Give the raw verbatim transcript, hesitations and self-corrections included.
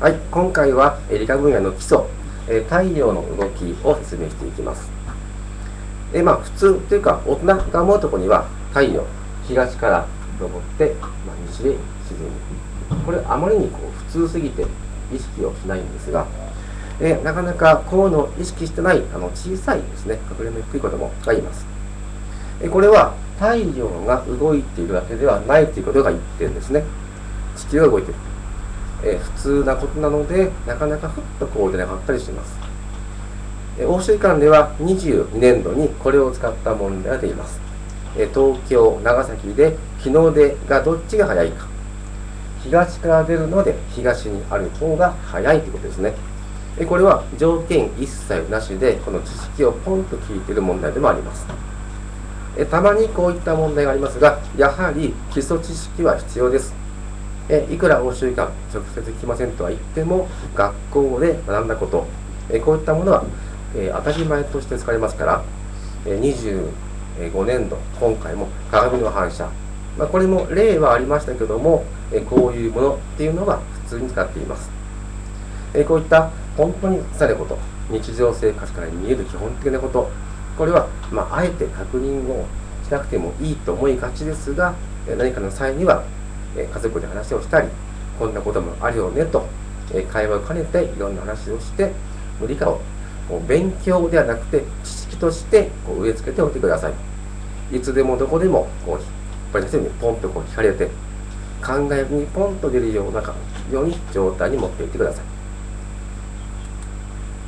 はい、今回は理科分野の基礎、太陽の動きを説明していきます。えまあ、普通というか、大人が思うところには太陽、東から昇って、まあ、西へ沈む。これ、あまりにこう普通すぎて意識をしないんですが、えなかなかこういうのを意識してないあの小さいですね、隠れの低い子どもがいます。えこれは太陽が動いているわけではないということが一点ですね。地球が動いている。え普通なことなので、なかなかふっとこう出なかったりします。え欧州館ではにじゅうにねんどにこれを使った問題が出ています。え東京、長崎で日の出がどっちが早いか。東から出るので東にある方が早いということですね。えこれは条件一切なしで、この知識をポンと聞いている問題でもあります。えたまにこういった問題がありますが、やはり基礎知識は必要です。えいくら欧州館直接聞きませんとは言っても、学校で学んだこと、えこういったものは、え当たり前として使われますから、えにじゅうごねんど、今回も鏡の反射、まあ、これも例はありましたけども、えこういうものっていうのが普通に使っています。えこういった本当にされること、日常生活から見える基本的なこと、これは、まあ、あえて確認をしなくてもいいと思いがちですが、何かの際には、家族で話をしたり、こんなこともあるよねと、会話を兼ねていろんな話をして、理科を勉強ではなくて知識として植え付けておいてください。いつでもどこでも、こう、引っ張り出せるようにポンとこう引かれて、考えにポンと出るようなように状態に持っていってください。